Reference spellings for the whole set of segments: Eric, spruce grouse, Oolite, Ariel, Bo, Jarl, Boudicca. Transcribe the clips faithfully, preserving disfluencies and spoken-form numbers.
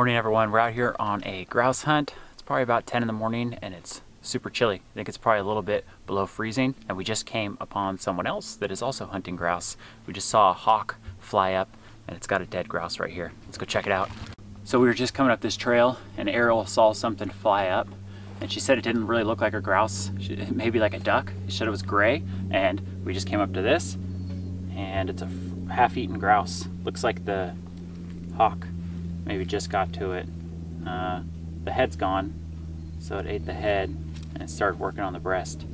morning, everyone. We're out here on a grouse hunt. It's probably about ten in the morning and it's super chilly. I think it's probably a little bit below freezing, and we just came upon someone else that is also hunting grouse. We just saw a hawk fly up and it's got a dead grouse right here. Let's go check it out. So we were just coming up this trail and Ariel saw something fly up, and she said it didn't really look like a grouse, maybe like a duck. She said it was gray, and we just came up to this and it's a half-eaten grouse. Looks like the hawk maybe just got to it. Uh, the head's gone, so it ate the head and it started working on the breast.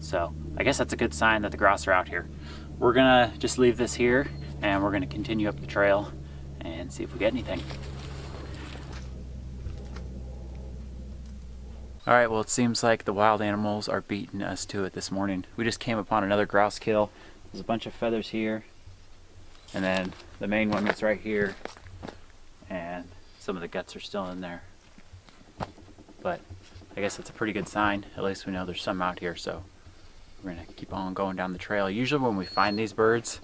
So I guess that's a good sign that the grouse are out here. We're gonna just leave this here and we're gonna continue up the trail and see if we get anything. All right, well, it seems like the wild animals are beating us to it this morning. We just came upon another grouse kill. There's a bunch of feathers here, and then the main one that's right here, and some of the guts are still in there. But I guess that's a pretty good sign. At least we know there's some out here, so we're gonna keep on going down the trail. Usually when we find these birds,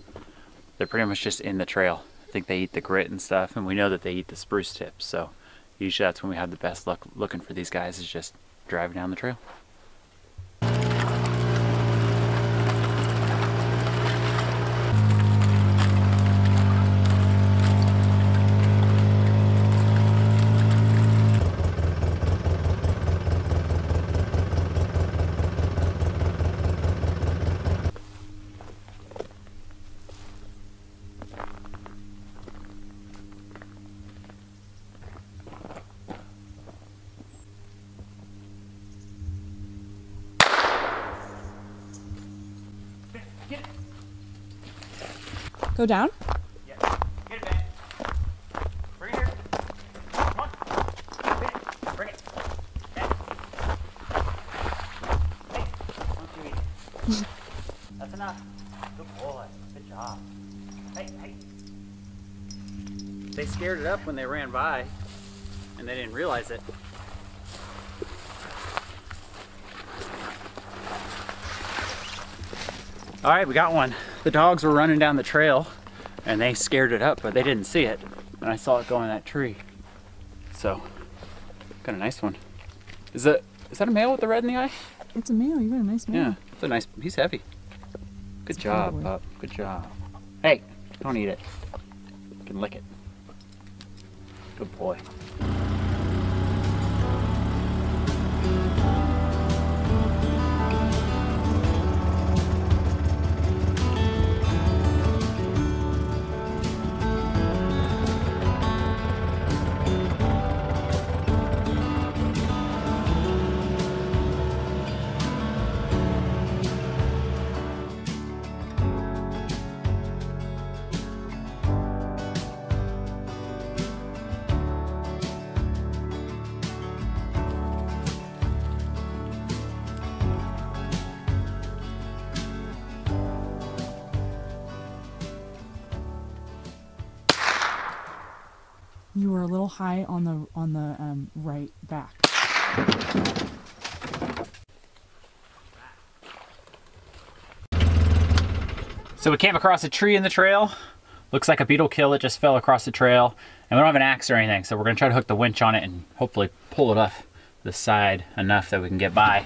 they're pretty much just in the trail. I think they eat the grit and stuff, and we know that they eat the spruce tips, so usually that's when we have the best luck looking for these guys, is just driving down the trail. Go down? Yeah. Get it, Ben. Bring it here. Come on. Ben, bring it. Ben. Hey, don't you eat it. That's enough. Good boy. Good job. Hey, hey. They scared it up when they ran by, and they didn't realize it. All right, we got one. The dogs were running down the trail and they scared it up, but they didn't see it. And I saw it go in that tree. So, got a nice one. Is that, is that a male with the red in the eye? It's a male, you got a nice male. Yeah, it's a nice, he's heavy. Good it's job, Pup, good job. Hey, don't eat it. You can lick it. Good boy. You were a little high on the on the um, right back. So we came across a tree in the trail. Looks like a beetle kill that just fell across the trail. And we don't have an axe or anything, so we're gonna try to hook the winch on it and hopefully pull it off the side enough that we can get by.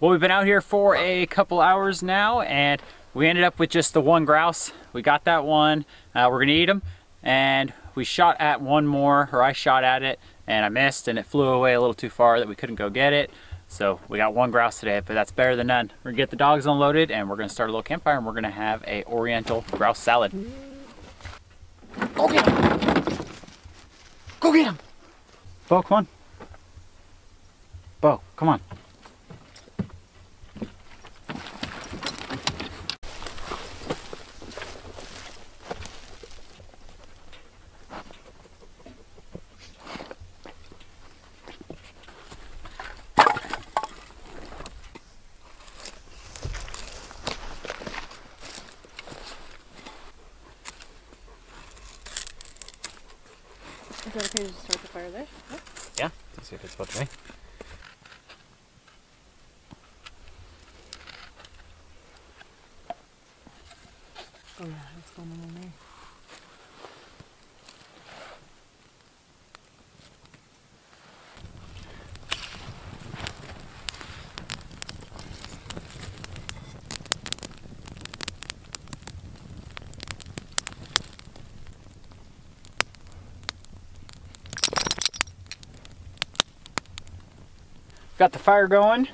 Well, we've been out here for a couple hours now, and we ended up with just the one grouse. We got that one. Uh, we're gonna eat him, and we shot at one more, or I shot at it, and I missed, and it flew away a little too far that we couldn't go get it. So we got one grouse today, but that's better than none. We're gonna get the dogs unloaded, and we're gonna start a little campfire, and we're gonna have a Oriental grouse salad. Go get him! Go get him! Bo, come on. Bo, come on. Is it okay to start the fire there? Yeah. Yeah. Let's see if it's about to me. Oh yeah, it's going on in there. Got the fire going.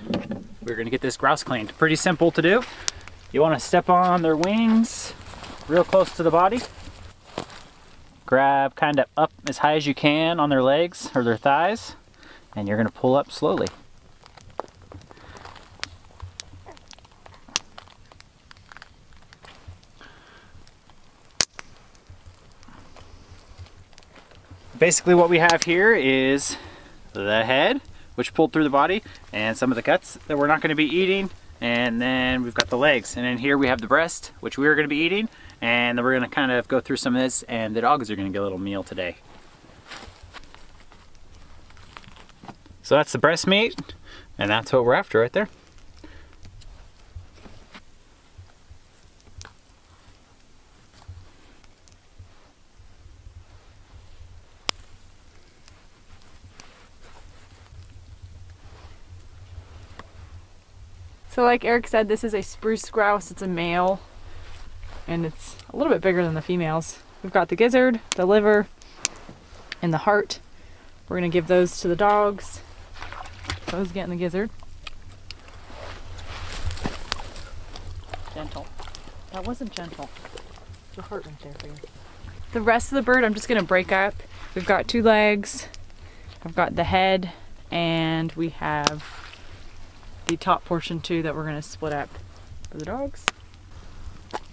We're gonna get this grouse cleaned. Pretty simple to do. You wanna step on their wings real close to the body. Grab kind of up as high as you can on their legs or their thighs, and you're gonna pull up slowly. Basically what we have here is the head, which pulled through the body, and some of the cuts that we're not going to be eating, and then we've got the legs, and then here we have the breast, which we are going to be eating, and then we're going to kind of go through some of this, and the dogs are going to get a little meal today. So that's the breast meat, and that's what we're after right there. So like Eric said, this is a spruce grouse. It's a male, and it's a little bit bigger than the females. We've got the gizzard, the liver, and the heart. We're gonna give those to the dogs. Bo's getting the gizzard. Gentle. That wasn't gentle. The heart right there for you. The rest of the bird I'm just gonna break up. We've got two legs, I've got the head, and we have the top portion too that we're going to split up for the dogs. It's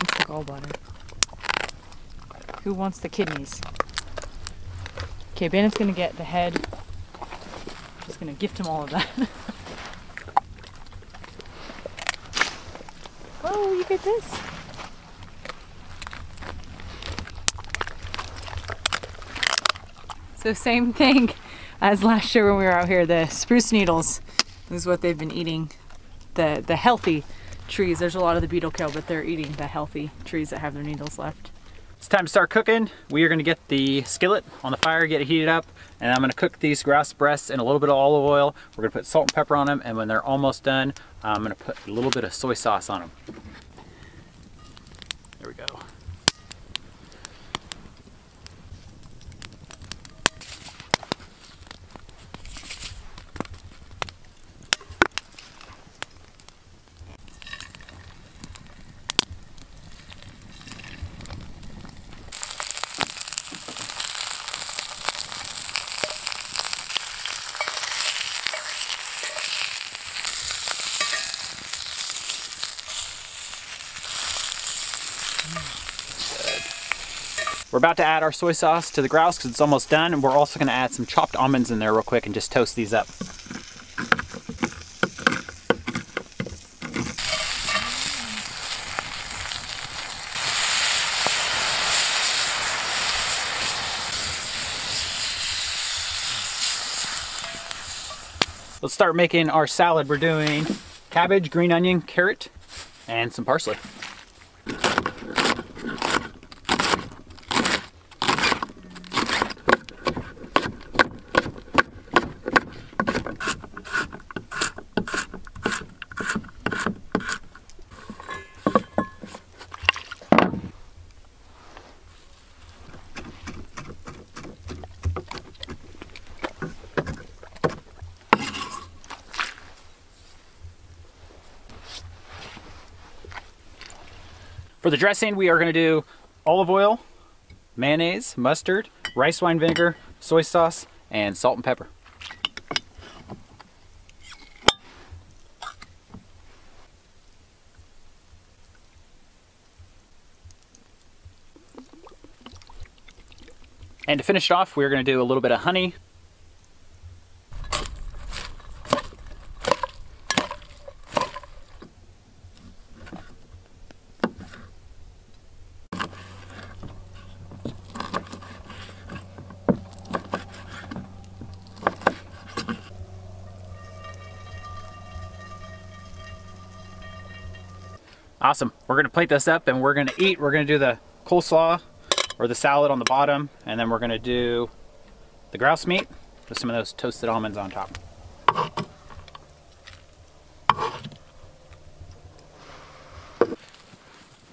the gallbladder. Who wants the kidneys? Okay, Bennett's going to get the head. I'm just going to gift him all of that. Oh, you get this. So same thing as last year when we were out here, the spruce needles is what they've been eating, the, the healthy trees. There's a lot of the beetle kill, but they're eating the healthy trees that have their needles left. It's time to start cooking. We are gonna get the skillet on the fire, get it heated up, and I'm gonna cook these grouse breasts in a little bit of olive oil. We're gonna put salt and pepper on them, and when they're almost done, I'm gonna put a little bit of soy sauce on them. There we go. We're about to add our soy sauce to the grouse because it's almost done, and we're also going to add some chopped almonds in there real quick and just toast these up. Let's start making our salad. We're doing cabbage, green onion, carrot, and some parsley. For the dressing, we are going to do olive oil, mayonnaise, mustard, rice wine vinegar, soy sauce, and salt and pepper. And to finish it off, we're going to do a little bit of honey. Awesome. We're going to plate this up and we're going to eat. We're going to do the coleslaw or the salad on the bottom, and then we're going to do the grouse meat with some of those toasted almonds on top.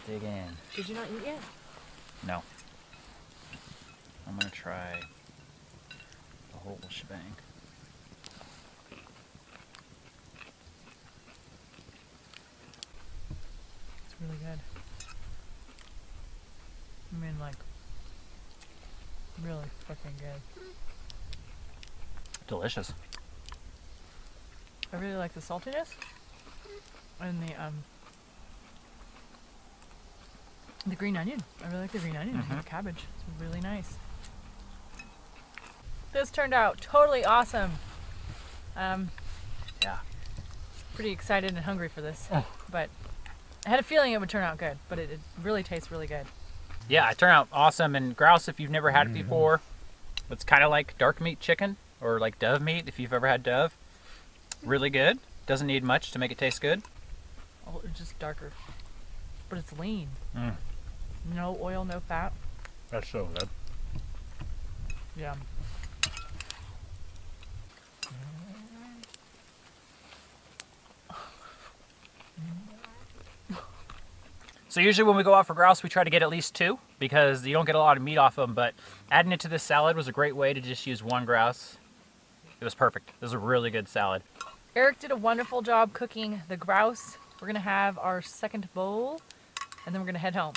Dig in. Did you not eat yet? No. I'm going to try the whole shebang. It's really good. I mean, like, really fucking good. Delicious. I really like the saltiness and the um the green onion. I really like the green onion mm-hmm. and the cabbage. It's really nice. This turned out totally awesome. Um, yeah. Pretty excited and hungry for this, oh. but I had a feeling it would turn out good. But it, it really tastes really good. Yeah, it turned out awesome. And grouse, if you've never had mm-hmm. it before, it's kind of like dark meat chicken or like dove meat. If you've ever had dove, really good. Doesn't need much to make it taste good. Oh, it's just darker, but it's lean. Mm. No oil, no fat. That's so good. Yeah. So usually when we go out for grouse, we try to get at least two because you don't get a lot of meat off them, but adding it to this salad was a great way to just use one grouse. It was perfect. This was a really good salad. Eric did a wonderful job cooking the grouse. We're gonna have our second bowl and then we're gonna head home.